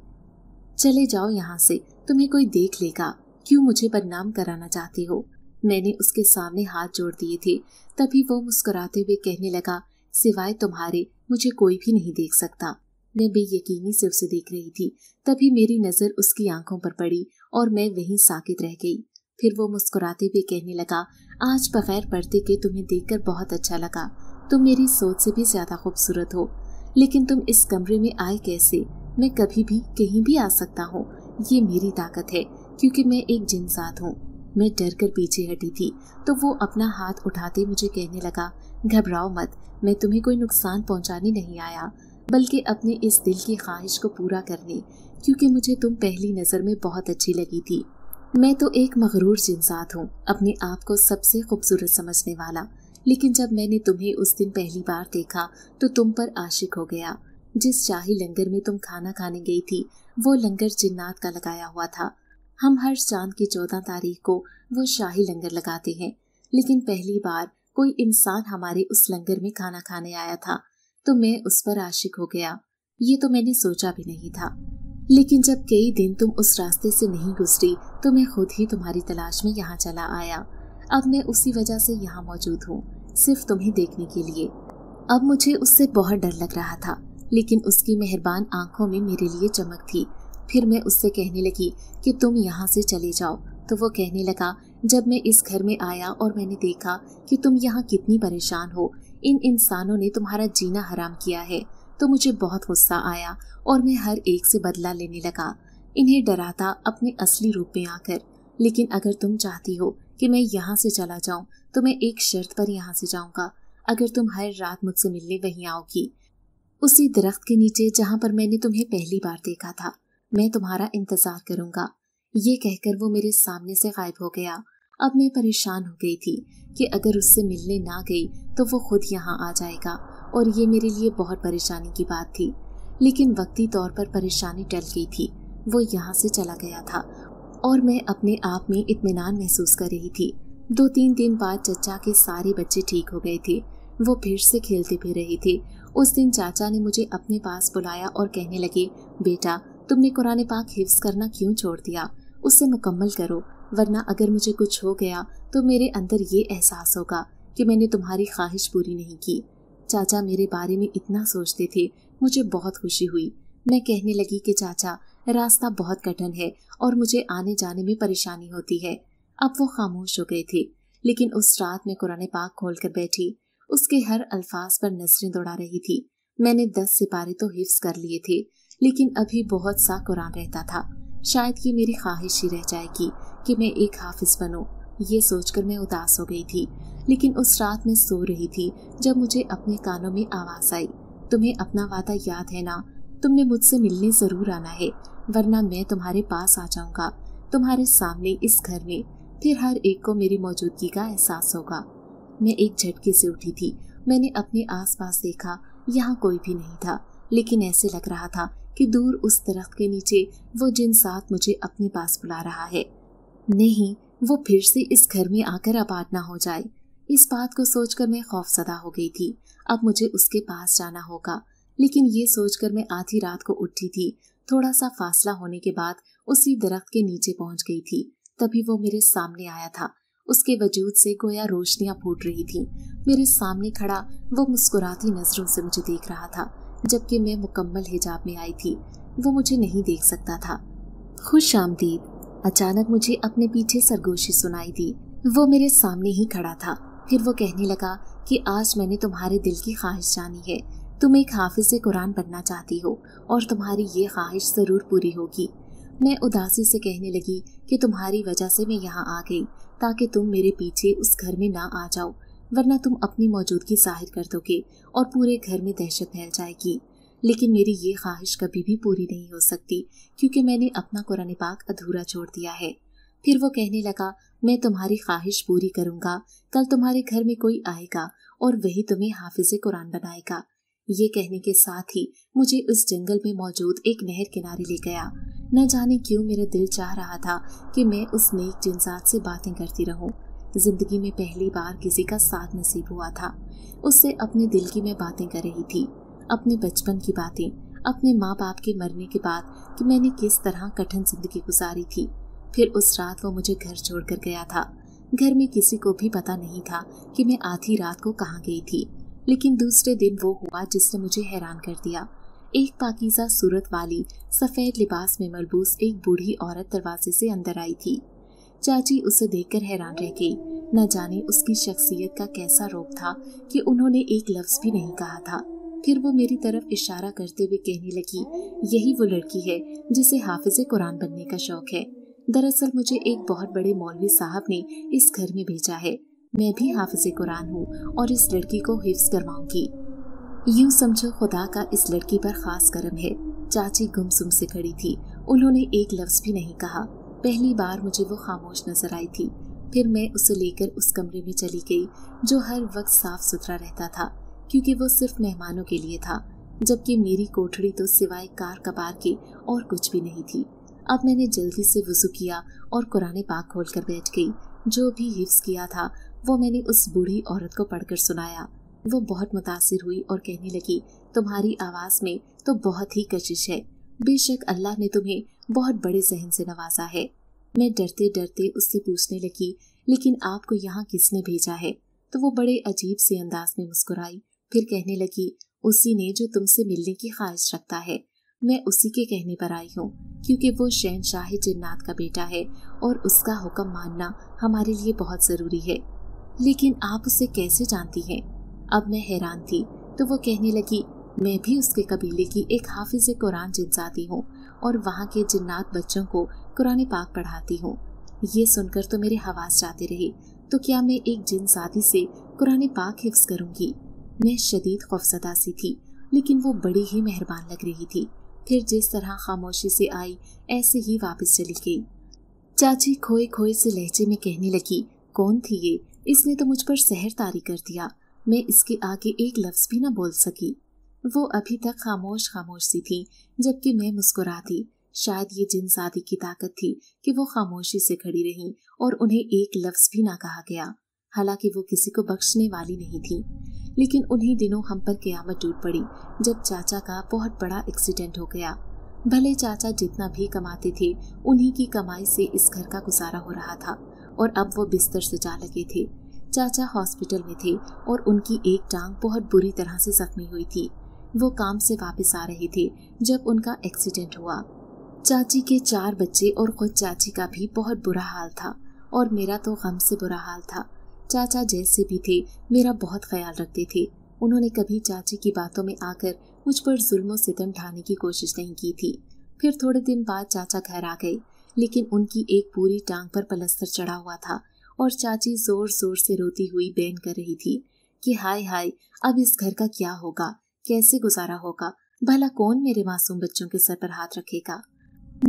चले जाओ यहाँ से, तुम्हें कोई देख लेगा, क्यों मुझे बदनाम कराना चाहती हो। मैंने उसके सामने हाथ जोड़ दिए थे, तभी वो मुस्कुराते हुए कहने लगा, सिवाय तुम्हारे मुझे कोई भी नहीं देख सकता। मैं बेयकीनी से उसे देख रही थी, तभी मेरी नज़र उसकी आंखों पर पड़ी और मैं वहीं साकित रह गई। फिर वो मुस्कुराते हुए कहने लगा, आज बगैर पर्दे के तुम्हें देखकर बहुत अच्छा लगा, तुम मेरी सोच से भी ज्यादा खूबसूरत हो। लेकिन तुम इस कमरे में आए कैसे? मैं कभी भी कहीं भी आ सकता हूँ, ये मेरी ताकत है, क्योंकि मैं एक जिनसाथ हूँ। मैं डर कर पीछे हटी थी तो वो अपना हाथ उठाते मुझे कहने लगा, घबराओ मत, मैं तुम्हें कोई नुकसान पहुंचाने नहीं आया, बल्कि अपने इस दिल की ख्वाहिश को पूरा करने, क्योंकि मुझे तुम पहली नज़र में बहुत अच्छी लगी थी। मैं तो एक मगरूर जिनसात हूँ, अपने आप को सबसे खूबसूरत समझने वाला, लेकिन जब मैंने तुम्हें उस दिन पहली बार देखा तो तुम पर आशिक हो गया। जिस शाही लंगर में तुम खाना खाने गई थी, वो लंगर जिन्नात का लगाया हुआ था। हम हर चांद की चौदह तारीख को वो शाही लंगर लगाते हैं, लेकिन पहली बार कोई इंसान हमारे उस लंगर में खाना खाने आया था तो मैं उस पर आशिक हो गया। ये तो मैंने सोचा भी नहीं था। लेकिन जब कई दिन तुम उस रास्ते से नहीं गुजरी तो मैं खुद ही तुम्हारी तलाश में यहाँ चला आया। अब मैं उसी वजह से यहाँ मौजूद हूँ, सिर्फ तुम्हें देखने के लिए। अब मुझे उससे बहुत डर लग रहा था, लेकिन उसकी मेहरबान आंखों में मेरे लिए चमक थी। फिर मैं उससे कहने लगी कि तुम यहाँ से चले जाओ, तो वो कहने लगा, जब मैं इस घर में आया और मैंने देखा कि तुम यहाँ कितनी परेशान हो, इन इंसानों ने तुम्हारा जीना हराम किया है, तो मुझे बहुत गुस्सा आया और मैं हर एक से बदला लेने लगा, इन्हें डराता अपने असली रूप में आकर। लेकिन अगर तुम चाहती हो कि मैं यहाँ से चला जाऊँ तो मैं एक शर्त पर यहाँ से जाऊँगा, अगर तुम हर रात मुझसे मिलने वहीं आओगी, उसी दरख्त के नीचे जहाँ पर मैंने तुम्हें पहली बार देखा था। मैं तुम्हारा इंतजार करूंगा। ये कहकर वो मेरे सामने से गायब हो गया। अब मैं परेशान हो गई थी कि अगर उससे मिलने ना गई तो वो खुद यहाँ आ जाएगा, और ये मेरे लिए बहुत परेशानी की बात थी। लेकिन वक्ती तौर पर परेशानी टल गई थी, वो यहाँ से चला गया था और मैं अपने आप में इत्मीनान महसूस कर रही थी। दो तीन दिन बाद चचा के सारे बच्चे ठीक हो गए थे, वो फिर से खेलते भी रहे थे। उस दिन चाचा ने मुझे अपने पास बुलाया और कहने लगे, बेटा तुमने कुरान पाक हिफ्ज करना क्यों छोड़ दिया, उसे मुकम्मल करो, वरना अगर मुझे कुछ हो गया तो मेरे अंदर ये एहसास होगा कि मैंने तुम्हारी ख्वाहिश पूरी नहीं की। चाचा मेरे बारे में इतना सोचते थे, मुझे बहुत खुशी हुई। मैं कहने लगी कि चाचा रास्ता बहुत कठिन है और मुझे आने जाने में परेशानी होती है। अब वो खामोश हो गए थे, लेकिन उस रात में कुरान पाक खोल कर बैठी, उसके हर अल्फाज पर नजरें दौड़ा रही थी। मैंने दस सिपारे तो हिफ्ज कर लिए थे, लेकिन अभी बहुत सा कुरान रहता था। शायद ये मेरी ख्वाहिश ही रह जाएगी कि मैं एक हाफिज बनूं, ये सोचकर मैं उदास हो गई थी। लेकिन उस रात मैं सो रही थी जब मुझे अपने कानों में आवाज आई, तुम्हें अपना वादा याद है ना, तुमने मुझसे मिलने जरूर आना है, वरना मैं तुम्हारे पास आ जाऊंगा, तुम्हारे सामने इस घर में, फिर हर एक को मेरी मौजूदगी का एहसास होगा। मैं एक झटके से उठी थी। मैंने अपने आस पास देखा, यहाँ कोई भी नहीं था, लेकिन ऐसे लग रहा था कि दूर उस दरख्त के नीचे वो जिनसात मुझे अपने पास बुला रहा है। नहीं, वो फिर से इस घर में आकर आबाद ना हो जाए। इस बात को सोचकर मैं खौफजदा हो गई थी। अब मुझे उसके पास जाना होगा, लेकिन ये सोचकर मैं आधी रात को उठी थी। थोड़ा सा फासला होने के बाद उसी दरख्त के नीचे पहुंच गई थी, तभी वो मेरे सामने आया था। उसके वजूद से गोया रोशनियाँ फूट रही थी। मेरे सामने खड़ा वो मुस्कुराती नजरों से मुझे देख रहा था, जबकि मैं मुकम्मल हिजाब में आई थी। वो मुझे नहीं देख सकता था। खुश आमदीद। अचानक मुझे अपने पीछे सरगोशी सुनाई दी। वो मेरे सामने ही खड़ा था। फिर वो कहने लगा कि आज मैंने तुम्हारे दिल की ख्वाहिश जानी है, तुम एक हाफिज़े कुरान बनना चाहती हो और तुम्हारी ये ख्वाहिश ज़रूर पूरी होगी। मैं उदासी से कहने लगी कि तुम्हारी वजह से मैं यहाँ आ गई, ताकि तुम मेरे पीछे उस घर में ना आ जाओ, वरना तुम अपनी मौजूदगी जाहिर कर दोगे और पूरे घर में दहशत फैल जाएगी। लेकिन मेरी ये ख्वाहिश कभी भी पूरी नहीं हो सकती, क्योंकि मैंने अपना कुरान पाक अधूरा छोड़ दिया है। फिर वो कहने लगा, मैं तुम्हारी ख्वाहिश पूरी करूँगा, कल तुम्हारे घर में कोई आएगा और वही तुम्हें हाफिज़े कुरान बनाएगा। ये कहने के साथ ही मुझे उस जंगल में मौजूद एक नहर किनारे ले गया। न जाने क्यों मेरा दिल चाह रहा था कि मैं उस नेक जिनसात से बातें करती रहूँ। जिंदगी में पहली बार किसी का साथ नसीब हुआ था, उससे अपने दिल की मैं बातें कर रही थी, अपने बचपन की बातें, अपने माँ बाप के मरने के बाद कि मैंने किस तरह कठिन जिंदगी गुजारी थी। फिर उस रात वो मुझे घर छोड़कर गया था। घर में किसी को भी पता नहीं था कि मैं आधी रात को कहाँ गई थी। लेकिन दूसरे दिन वो हुआ जिसने मुझे हैरान कर दिया। एक पाकीज़ा सूरत वाली सफ़ेद लिबास में मलबूस एक बूढ़ी औरत दरवाजे से अंदर आई थी। चाची उसे देखकर हैरान रह गई। न जाने उसकी शख्सियत का कैसा रोब था कि उन्होंने एक लफ्ज़ भी नहीं कहा था। फिर वो मेरी तरफ इशारा करते हुए कहने लगी, यही वो लड़की है जिसे हाफिज़े कुरान बनने का शौक़ है। दरअसल मुझे एक बहुत बड़े मौलवी साहब ने इस घर में भेजा है। मैं भी हाफिज़े कुरान हूँ और इस लड़की को हिफ्ज़ करवाऊँगी। यूँ समझो खुदा का इस लड़की पर ख़ास करम है। चाची गुमसुम से खड़ी थी। उन्होंने एक लफ्ज़ भी नहीं कहा। पहली बार मुझे वो खामोश नजर आई थी। फिर मैं उसे लेकर उस कमरे में चली गई जो हर वक्त साफ सुथरा रहता था, क्योंकि वो सिर्फ मेहमानों के लिए था, जबकि मेरी कोठड़ी तो सिवाय कार कबार के और कुछ भी नहीं थी। अब मैंने जल्दी से वुज़ू किया और कुरान पाक खोल कर बैठ गई। जो भी हिफ्ज़ किया था वो मैंने उस बूढ़ी औरत को पढ़कर सुनाया। वो बहुत मुतासिर हुई और कहने लगी, तुम्हारी आवाज़ में तो बहुत ही कशिश है। बेशक अल्लाह ने तुम्हें बहुत बड़े जहन से नवाजा है। मैं डरते डरते उससे पूछने लगी, लेकिन आपको यहाँ किसने भेजा है? तो वो बड़े अजीब से अंदाज में मुस्कुराई। फिर कहने लगी, उसी ने जो तुमसे मिलने की ख्वाहिश रखता है। मैं उसी के कहने पर आई हूँ, क्योंकि वो शहनशाह जिन्नात का बेटा है और उसका हुक्म मानना हमारे लिए बहुत ज़रूरी है। लेकिन आप उसे कैसे जानती हैं? अब मैं हैरान थी। तो वो कहने लगी, मैं भी उसके कबीले की एक हाफिज़ कुरान जिनजाती हूँ और वहाँ के जिन्नात बच्चों को कुरान पाक पढ़ाती हूँ। ये सुनकर तो मेरे हवास जाते रहे। तो क्या मैं एक जिनजाती से कुरान पाक हिफ्ज़ करूँगी? मैं शदीद खौफजदा सी थी, लेकिन वो बड़ी ही मेहरबान लग रही थी। फिर जिस तरह खामोशी से आई ऐसे ही वापस चली गई। चाची खोए खोए से लहजे में कहने लगी, कौन थी ये? इसने तो मुझ पर सहर तारी कर दिया। मैं इसके आगे एक लफ्ज़ भी ना बोल सकी। वो अभी तक खामोश खामोश सी थी, जबकि मैं मुस्कुरा थी। शायद ये जिनजादी की ताकत थी कि वो खामोशी से खड़ी रहीं और उन्हें एक लफ्ज़ भी ना कहा गया। हालांकि वो किसी को बख्शने वाली नहीं थी। लेकिन उन्हीं दिनों हम पर क़यामत टूट पड़ी जब चाचा का बहुत बड़ा एक्सीडेंट हो गया। भले चाचा जितना भी कमाते थे उन्हीं की कमाई से इस घर का गुजारा हो रहा था और अब वो बिस्तर से जा लगे थे। चाचा हॉस्पिटल में थे और उनकी एक टांग बहुत बुरी तरह से जख्मी हुई थी। वो काम से वापस आ रहे थे जब उनका एक्सीडेंट हुआ। चाची के चार बच्चे और खुद चाची का भी बहुत बुरा हाल था और मेरा तो गम से बुरा हाल था। चाचा जैसे भी थे मेरा बहुत ख्याल रखते थे। उन्होंने कभी चाची की बातों में आकर मुझ पर जुल्म सितम ढाने की कोशिश नहीं की थी। फिर थोड़े दिन बाद चाचा घर आ गए, लेकिन उनकी एक पूरी टांग पर प्लास्टर चढ़ा हुआ था और चाची जोर जोर से रोती हुई बैन कर रही थी कि हाय हाय, अब इस घर का क्या होगा, कैसे गुजारा होगा, भला कौन मेरे मासूम बच्चों के सर पर हाथ रखेगा।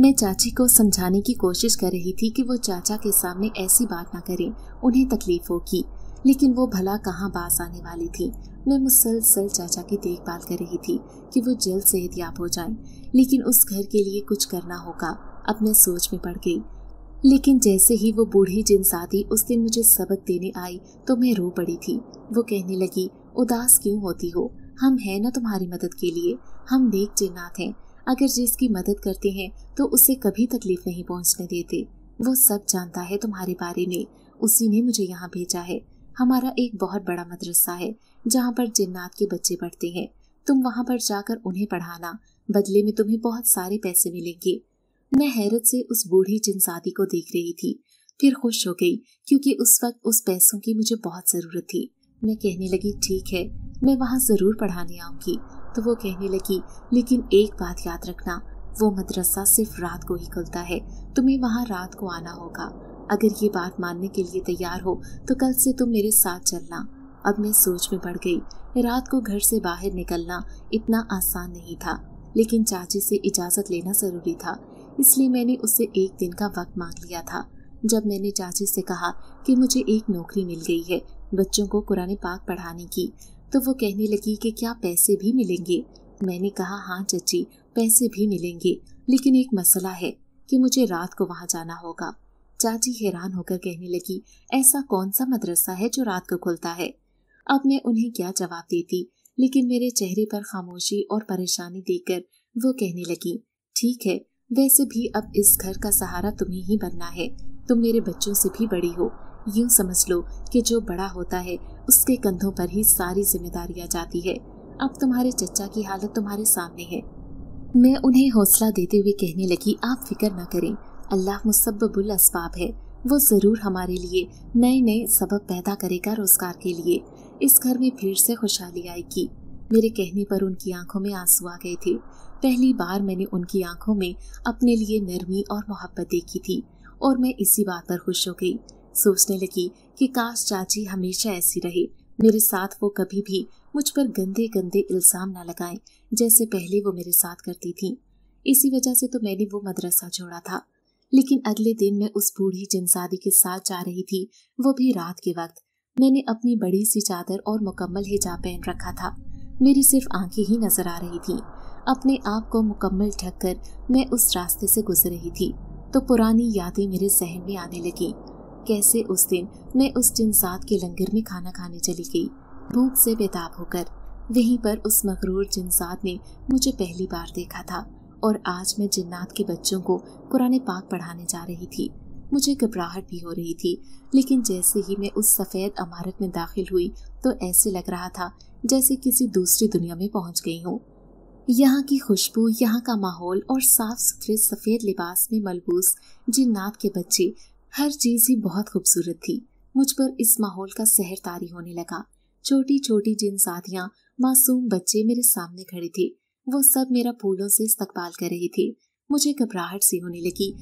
मैं चाची को समझाने की कोशिश कर रही थी कि वो चाचा के सामने ऐसी बात ना करें, उन्हें तकलीफ होगी, लेकिन वो भला कहाँ बास आने वाली थी। मैं मुसलसल चाचा की देखभाल कर रही थी कि वो जल्द सेहतयाब हो जाए, लेकिन उस घर के लिए कुछ करना होगा। अब मैं सोच में पड़ गई। लेकिन जैसे ही वो बूढ़ी जिनसादी उस दिन मुझे सबक देने आई तो मैं रो पड़ी थी। वो कहने लगी, उदास क्यों होती हो? हम हैं ना तुम्हारी मदद के लिए। हम नेक जिन्नात हैं। अगर जिसकी मदद करते हैं तो उसे कभी तकलीफ नहीं पहुंचने देते। वो सब जानता है तुम्हारे बारे में। उसी ने मुझे यहाँ भेजा है। हमारा एक बहुत बड़ा मदरसा है जहाँ पर जिन्नात के बच्चे पढ़ते हैं। तुम वहाँ पर जाकर उन्हें पढ़ाना, बदले में तुम्हें बहुत सारे पैसे मिलेंगे। मैं हैरत से उस बूढ़ी जिनसादी को देख रही थी। फिर खुश हो गई, क्योंकि उस वक्त उस पैसों की मुझे बहुत ज़रूरत थी। मैं कहने लगी, ठीक है, मैं वहाँ ज़रूर पढ़ाने आऊँगी। तो वो कहने लगी, लेकिन एक बात याद रखना, वो मदरसा सिर्फ रात को ही खुलता है। तुम्हें वहाँ रात को आना होगा। अगर ये बात मानने के लिए तैयार हो तो कल से तुम मेरे साथ चलना। अब मैं सोच में पड़ गई। रात को घर से बाहर निकलना इतना आसान नहीं था, लेकिन चाची से इजाज़त लेना ज़रूरी था, इसलिए मैंने उससे एक दिन का वक्त मांग लिया था। जब मैंने चाची से कहा कि मुझे एक नौकरी मिल गई है बच्चों को कुरान पाक पढ़ाने की, तो वो कहने लगी कि क्या पैसे भी मिलेंगे? मैंने कहा, हाँ चाची, पैसे भी मिलेंगे, लेकिन एक मसला है कि मुझे रात को वहाँ जाना होगा। चाची हैरान होकर कहने लगी, ऐसा कौन सा मदरसा है जो रात को खुलता है? अब मैं उन्हें क्या जवाब देती, लेकिन मेरे चेहरे पर खामोशी और परेशानी देखकर वो कहने लगी, ठीक है, वैसे भी अब इस घर का सहारा तुम्हें ही बनना है। तुम मेरे बच्चों से भी बड़ी हो, यूं समझ लो कि जो बड़ा होता है उसके कंधों पर ही सारी जिम्मेदारियां जाती है। अब तुम्हारे चचा की हालत तुम्हारे सामने है। मैं उन्हें हौसला देते हुए कहने लगी, आप फिक्र न करें, अल्लाह मुसब्बुल असबाब है, वो ज़रूर हमारे लिए नए नए सबब पैदा करेगा रोज़गार के लिए। इस घर में फिर से खुशहाली आएगी। मेरे कहने पर उनकी आंखों में आंसू आ गए थे। पहली बार मैंने उनकी आंखों में अपने लिए नरमी और मोहब्बत देखी थी और मैं इसी बात पर खुश हो गई। सोचने लगी कि काश चाची हमेशा ऐसी रहे, मेरे साथ वो कभी भी मुझ पर गंदे गंदे इल्ज़ाम ना लगाएं जैसे पहले वो मेरे साथ करती थी। इसी वजह से तो मैंने वो मदरसा छोड़ा था। लेकिन अगले दिन मैं उस बूढ़ी जिनसादी के साथ जा रही थी, वो भी रात के वक्त। मैंने अपनी बड़ी सी चादर और मुकम्मल हिजाब पहन रखा था। मेरी सिर्फ आंखें ही नजर आ रही थी। अपने आप को मुकम्मल ढक कर मैं उस रास्ते से गुजर रही थी तो पुरानी यादें मेरे जहन में आने लगी। कैसे उस दिन मैं उस जिनसाद के लंगर में खाना खाने चली गई, भूख से बेताब होकर। वहीं पर उस मगरूर जिनसाद ने मुझे पहली बार देखा था और आज मैं जिन्नात के बच्चों को कुरान पाक पढ़ाने जा रही थी। मुझे घबराहट भी हो रही थी, लेकिन जैसे ही मैं उस सफ़ेद इमारत में दाखिल हुई तो ऐसे लग रहा था जैसे किसी दूसरी दुनिया में पहुंच गई हूँ। यहाँ की खुशबू, यहाँ का माहौल और साफ सुथरे सफ़ेद लिबास में मलबूस जिन्नात के बच्चे, हर चीज़ ही बहुत खूबसूरत थी। मुझ पर इस माहौल का सहर तारी होने लगा। छोटी छोटी जिनसादियाँ, मासूम बच्चे मेरे सामने खड़े थे। वो सब मेरा फूलों से इस्तकबाल कर रहे थे। मुझे घबराहट सी होने लगी,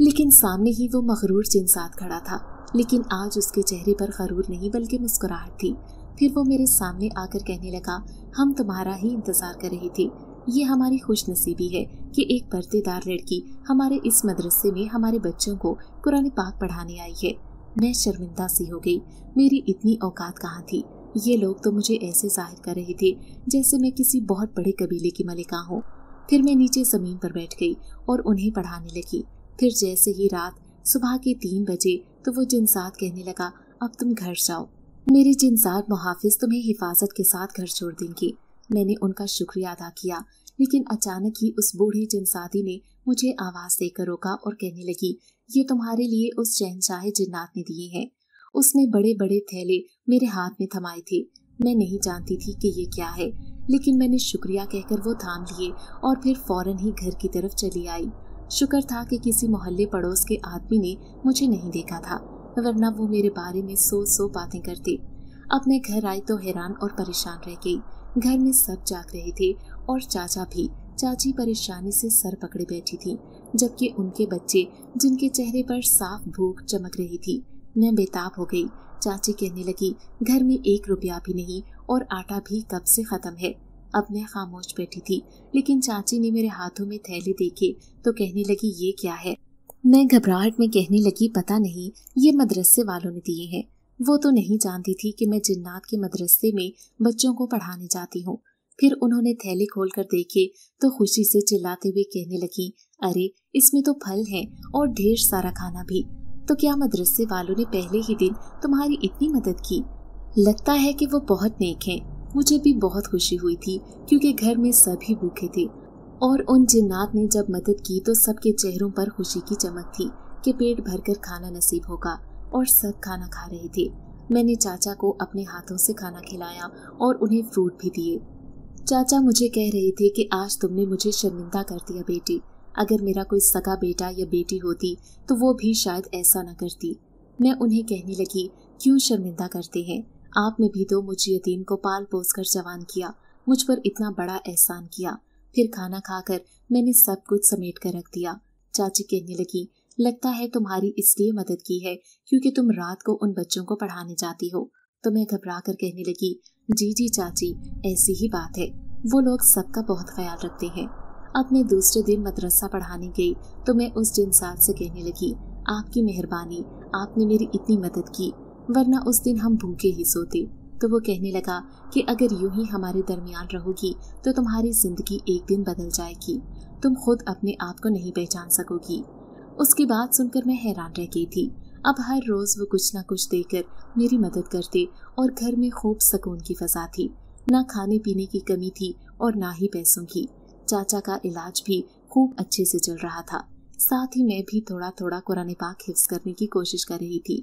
लेकिन सामने ही वो मगरूर जिनसाद खड़ा था। लेकिन आज उसके चेहरे पर गरूर नहीं बल्कि मुस्कुराहट थी। फिर वो मेरे सामने आकर कहने लगा, हम तुम्हारा ही इंतज़ार कर रहे थे। ये हमारी खुशनसीबी है कि एक पर्देदार लड़की हमारे इस मदरसे में हमारे बच्चों को कुरान पाक पढ़ाने आई है। मैं शर्मिंदा सी हो गई, मेरी इतनी औकात कहाँ थी। ये लोग तो मुझे ऐसे जाहिर कर रहे थे जैसे मैं किसी बहुत बड़े कबीले की मलिका हूँ। फिर मैं नीचे ज़मीन पर बैठ गई और उन्हें पढ़ाने लगी। फिर जैसे ही रात सुबह के तीन बजे तो वो जिनसाद कहने लगा, अब तुम घर जाओ, मेरे जिनसाद मुहाफिज तुम्हें हिफाजत के साथ घर छोड़ देंगे। मैंने उनका शुक्रिया अदा किया, लेकिन अचानक ही उस बूढ़ी जिनसादी ने मुझे आवाज़ देकर रोका और कहने लगी, ये तुम्हारे लिए उस शहनशाह जिन्नात ने दिए हैं। उसने बड़े बड़े थैले मेरे हाथ में थमाए थे। मैं नहीं जानती थी कि ये क्या है, लेकिन मैंने शुक्रिया कहकर वो थाम लिए और फिर फौरन ही घर की तरफ चली आई। शुक्र था कि किसी मोहल्ले पड़ोस के आदमी ने मुझे नहीं देखा था, वरना वो मेरे बारे में सो सो बातें करते। अब मैं घर आई तो हैरान और परेशान रह गई। घर में सब जाग रहे थे और चाचा भी। चाची परेशानी से सर पकड़े बैठी थी, जबकि उनके बच्चे, जिनके चेहरे पर साफ भूख चमक रही थी। मैं बेताब हो गई। चाची कहने लगी, घर में एक रुपया भी नहीं और आटा भी कब से ख़त्म है। अब मैं खामोश बैठी थी, लेकिन चाची ने मेरे हाथों में थैले देखे तो कहने लगी, ये क्या है। मैं घबराहट में कहने लगी, पता नहीं, ये मदरसे वालों ने दिए हैं। वो तो नहीं जानती थी कि मैं जिन्नात के मदरसे में बच्चों को पढ़ाने जाती हूँ। फिर उन्होंने थैले खोलकर देखे तो खुशी से चिल्लाते हुए कहने लगी, अरे इसमें तो फल हैं और ढेर सारा खाना भी। तो क्या मदरसे वालों ने पहले ही दिन तुम्हारी इतनी मदद की। लगता है कि वो बहुत नेक हैं। मुझे भी बहुत खुशी हुई थी, क्योंकि घर में सभी भूखे थे और उन जिन्नात ने जब मदद की तो सबके चेहरों पर खुशी की चमक थी कि पेट भरकर खाना नसीब होगा और सब खाना खा रहे थे। मैंने चाचा को अपने हाथों से खाना खिलाया और उन्हें फ्रूट भी दिए। चाचा मुझे कह रहे थे कि आज तुमने मुझे शर्मिंदा कर दिया बेटी, अगर मेरा कोई सगा बेटा या बेटी होती तो वो भी शायद ऐसा न करती। मैं उन्हें कहने लगी, क्यों शर्मिंदा करते हैं, आपने भी तो मुझ यतीम को पाल पोस कर जवान किया, मुझ पर इतना बड़ा एहसान किया। फिर खाना खाकर मैंने सब कुछ समेट कर रख दिया। चाची कहने लगी, लगता है तुम्हारी इसलिए मदद की है क्योंकि तुम रात को उन बच्चों को पढ़ाने जाती हो। तो मैं घबरा कर कहने लगी, जी जी चाची, ऐसी ही बात है, वो लोग सबका बहुत ख्याल रखते हैं। अब मैं दूसरे दिन मदरसा पढ़ाने गई तो मैं उस जिनसाद से कहने लगी, आपकी मेहरबानी, आपने मेरी इतनी मदद की, वरना उस दिन हम भूखे ही सोते। तो वो कहने लगा कि अगर यूं ही हमारे दरमियान रहोगी तो तुम्हारी ज़िंदगी एक दिन बदल जाएगी, तुम खुद अपने आप को नहीं पहचान सकोगी। उसकी बात सुनकर मैं हैरान रह गई थी। अब हर रोज़ वो कुछ ना कुछ देकर मेरी मदद करते और घर में खूब सकून की फ़ज़ा थी। ना खाने पीने की कमी थी और ना ही पैसों की। चाचा का इलाज भी खूब अच्छे से चल रहा था। साथ ही मैं भी थोड़ा थोड़ा कुरान पाक हिफ्ज करने की कोशिश कर रही थी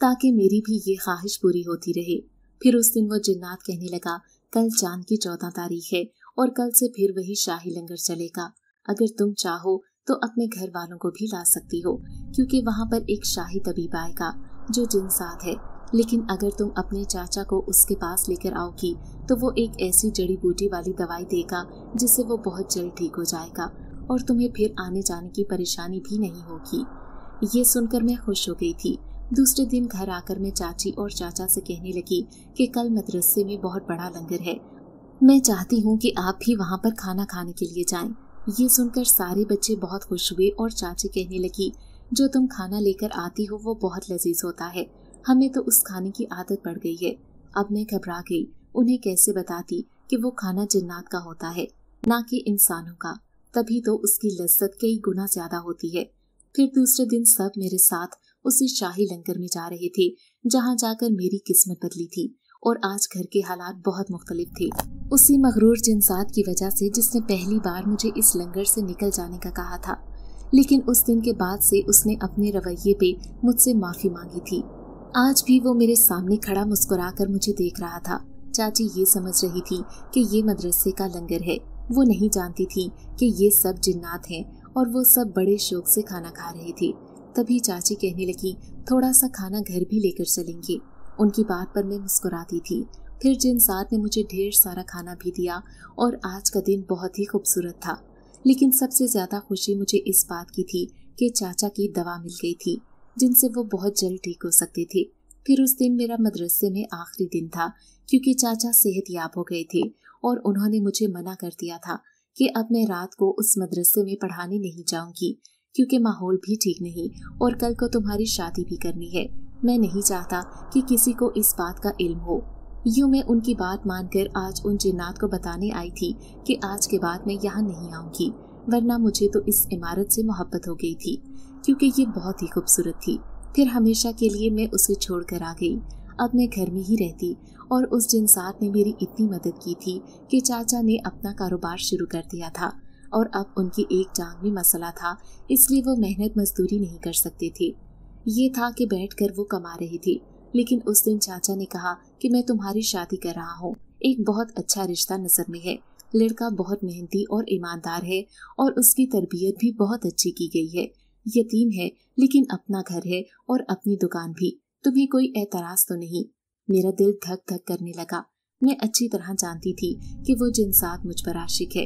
ताकि मेरी भी ये ख्वाहिश पूरी होती रहे। फिर उस दिन वो जिन्नात कहने लगा, कल चांद की चौदह तारीख है और कल से फिर वही शाही लंगर चलेगा। अगर तुम चाहो तो अपने घर वालों को भी ला सकती हो क्योंकि वहाँ पर एक शाही तबीब आएगा जो जिनसाद है, लेकिन अगर तुम अपने चाचा को उसके पास लेकर आओगी तो वो एक ऐसी जड़ी बूटी वाली दवाई देगा जिससे वो बहुत जल्द ठीक हो जाएगा और तुम्हें फिर आने जाने की परेशानी भी नहीं होगी। ये सुनकर मैं खुश हो गई थी। दूसरे दिन घर आकर मैं चाची और चाचा से कहने लगी कि कल मदरसे में बहुत बड़ा लंगर है, मैं चाहती हूँ कि आप भी वहाँ पर खाना खाने के लिए जाएं। ये सुनकर सारे बच्चे बहुत खुश हुए और चाची कहने लगी, जो तुम खाना लेकर आती हो वो बहुत लजीज होता है, हमें तो उस खाने की आदत पड़ गई है। अब मैं घबरा गई, उन्हें कैसे बताती कि वो खाना जिन्नात का होता है ना कि इंसानों का, तभी तो उसकी लज्जत कई गुना ज्यादा होती है। फिर दूसरे दिन सब मेरे साथ उसी शाही लंगर में जा रहे थे जहां जाकर मेरी किस्मत बदली थी और आज घर के हालात बहुत मुख्तलिफ थे। उसी मगरूर जिनसाद की वजह से जिसने पहली बार मुझे इस लंगर से निकल जाने का कहा था, लेकिन उस दिन के बाद से उसने अपने रवैये पे मुझसे माफ़ी मांगी थी। आज भी वो मेरे सामने खड़ा मुस्कुराकर मुझे देख रहा था। चाची ये समझ रही थी कि ये मदरसे का लंगर है, वो नहीं जानती थी कि ये सब जिन्नात हैं और वो सब बड़े शौक से खाना खा रहे थे। तभी चाची कहने लगी, थोड़ा सा खाना घर भी लेकर चलेंगे। उनकी बात पर मैं मुस्कुराती थी। फिर जिनसाद ने मुझे ढेर सारा खाना भी दिया और आज का दिन बहुत ही खूबसूरत था, लेकिन सबसे ज़्यादा खुशी मुझे इस बात की थी कि चाचा की दवा मिल गई थी जिनसे वो बहुत जल्द ठीक हो सकते थे। फिर उस दिन मेरा मदरसे में आखिरी दिन था क्योंकि चाचा सेहतयाब हो गए थे और उन्होंने मुझे मना कर दिया था कि अब मैं रात को उस मदरसे में पढ़ाने नहीं जाऊंगी क्योंकि माहौल भी ठीक नहीं और कल को तुम्हारी शादी भी करनी है, मैं नहीं चाहता कि किसी को इस बात का इल्म हो। यूँ मैं उनकी बात मानकर आज उन जिन्नात को बताने आई थी कि आज के बाद मैं यहाँ नहीं आऊँगी, वरना मुझे तो इस इमारत से मोहब्बत हो गई थी क्योंकि ये बहुत ही खूबसूरत थी। फिर हमेशा के लिए मैं उसे छोड़ कर आ गई। अब मैं घर में ही रहती और उस जिनसाद ने मेरी इतनी मदद की थी कि चाचा ने अपना कारोबार शुरू कर दिया था और अब उनकी एक जांग में मसला था, इसलिए वो मेहनत मजदूरी नहीं कर सकते थे। ये था कि बैठकर वो कमा रहे थे, लेकिन उस दिन चाचा ने कहा कि मैं तुम्हारी शादी कर रहा हूँ, एक बहुत अच्छा रिश्ता नज़र में है, लड़का बहुत मेहनती और ईमानदार है और उसकी तरबियत भी बहुत अच्छी की गई है, यतीम है लेकिन अपना घर है और अपनी दुकान भी, तुम्हें कोई एतराज़ तो नहीं। मेरा दिल धक धक करने लगा। मैं अच्छी तरह जानती थी कि वो जिनसाद मुझ पर आशिक है,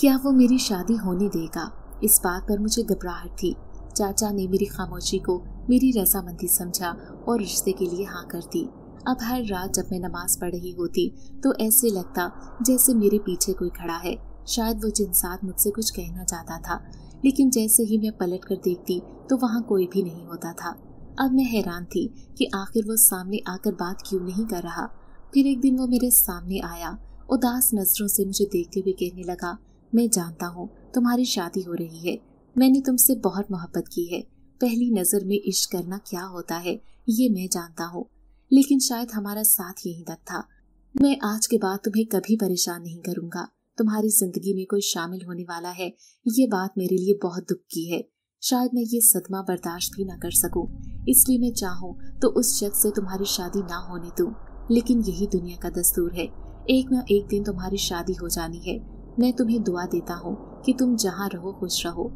क्या वो मेरी शादी होने देगा, इस बात पर मुझे घबराहट थी। चाचा ने मेरी खामोशी को मेरी रजामंदी समझा और रिश्ते के लिए हाँ कर दी। अब हर रात जब मैं नमाज पढ़ रही होती तो ऐसे लगता जैसे मेरे पीछे कोई खड़ा है, शायद वो जिनसाद मुझसे कुछ कहना चाहता था, लेकिन जैसे ही मैं पलट कर देखती तो वहाँ कोई भी नहीं होता था। अब मैं हैरान थी कि आखिर वो सामने आकर बात क्यों नहीं कर रहा। फिर एक दिन वो मेरे सामने आया, उदास नजरों से मुझे देखते हुए कहने लगा, मैं जानता हूँ तुम्हारी शादी हो रही है, मैंने तुमसे बहुत मोहब्बत की है, पहली नज़र में इश्क करना क्या होता है ये मैं जानता हूँ, लेकिन शायद हमारा साथ यहीं तक था। मैं आज के बाद तुम्हें कभी परेशान नहीं करूँगा, तुम्हारी जिंदगी में कोई शामिल होने वाला है ये बात मेरे लिए बहुत दुख की है, शायद मैं ये सदमा बर्दाश्त भी ना कर सकूं, इसलिए मैं चाहूं तो उस शख्स से तुम्हारी शादी ना होने दूं, लेकिन यही दुनिया का दस्तूर है, एक ना एक दिन तुम्हारी शादी हो जानी है। मैं तुम्हें दुआ देता हूं कि तुम जहां रहो खुश रहो।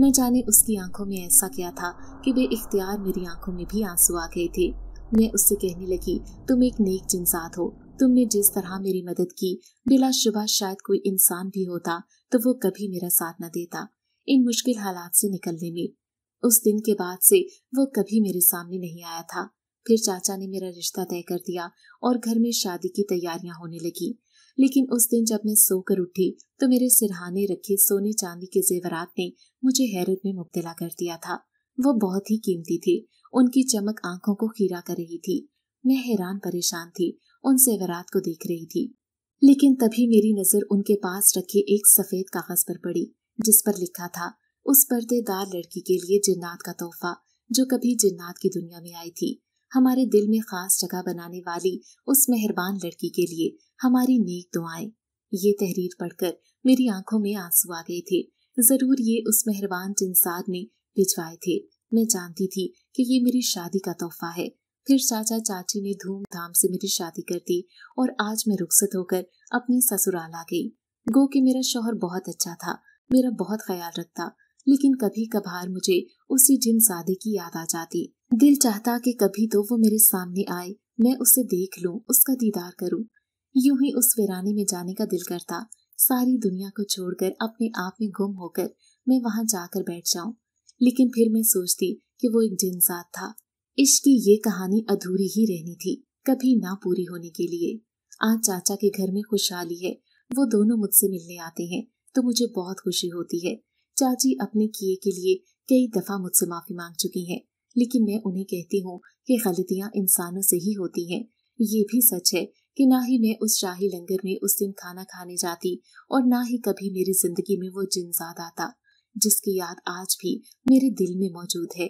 न जाने उसकी आंखों में ऐसा क्या था कि बेइख्तियार मेरी आंखों में भी आंसू आ गए थे। मैं उससे कहने लगी, तुम एक नेक जिनसाद हो, तुमने जिस तरह मेरी मदद की बिलाशुबा शायद कोई इंसान भी होता तो वो कभी मेरा साथ न देता इन मुश्किल हालात से निकलने में। उस दिन के बाद से वो कभी मेरे सामने नहीं आया था। फिर चाचा ने मेरा रिश्ता तय कर दिया और घर में शादी की तैयारियां होने लगी, लेकिन उस दिन जब मैं सोकर उठी तो मेरे सिरहाने रखे सोने चांदी के जेवरात ने मुझे हैरत में मुब्तला कर दिया था। वो बहुत ही कीमती थे, उनकी चमक आंखों को खीरा कर रही थी। मैं हैरान परेशान थी उन जेवरात को देख रही थी, लेकिन तभी मेरी नजर उनके पास रखे एक सफेद कागज पर पड़ी जिस पर लिखा था, उस पर्देदार लड़की के लिए जिन्नात का तोहफा जो कभी जिन्नात की दुनिया में आई थी, हमारे दिल में खास जगह बनाने वाली उस मेहरबान लड़की के लिए हमारी नेक दुआएं। ये तहरीर पढ़कर मेरी आंखों में आंसू आ गए थे। जरूर ये उस मेहरबान इंसान ने भिजवाए थे। मैं जानती थी कि ये मेरी शादी का तोहफा है। फिर चाचा चाची ने धूमधाम से मेरी शादी कर दी और आज मैं रुखसत होकर अपने ससुराल आ गई। गो कि मेरा शौहर बहुत अच्छा था, मेरा बहुत ख्याल रखता, लेकिन कभी कभार मुझे उसी जिन सादे की याद आ जाती। दिल चाहता कि कभी तो वो मेरे सामने आए, मैं उसे देख लूं, उसका दीदार करूं। यूं ही उस वीराने में जाने का दिल करता। सारी दुनिया को छोड़कर अपने आप में गुम होकर मैं वहां जाकर बैठ जाऊं। लेकिन फिर मैं सोचती कि वो एक जिनसाद था। इश्क की ये कहानी अधूरी ही रहनी थी, कभी ना पूरी होने के लिए। आज चाचा के घर में खुशहाली है, वो दोनों मुझसे मिलने आते हैं तो मुझे बहुत खुशी होती है। चाची अपने किए के लिए कई दफा मुझसे माफी मांग चुकी हैं, लेकिन मैं उन्हें कहती हूँ कि गलतियाँ इंसानों से ही होती हैं। ये भी सच है कि ना ही मैं उस शाही लंगर में उस दिन खाना खाने जाती और ना ही कभी मेरी जिंदगी में वो जिनसाद आता, जिसकी याद आज भी मेरे दिल में मौजूद है।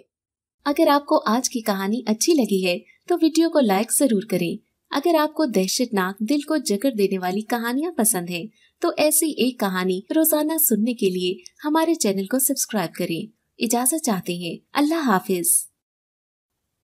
अगर आपको आज की कहानी अच्छी लगी है तो वीडियो को लाइक जरूर करें। अगर आपको दहशतनाक, दिल को जकड़ देने वाली कहानियाँ पसंद हैं तो ऐसी एक कहानी रोजाना सुनने के लिए हमारे चैनल को सब्सक्राइब करें। इजाजत चाहते हैं, अल्लाह हाफिज।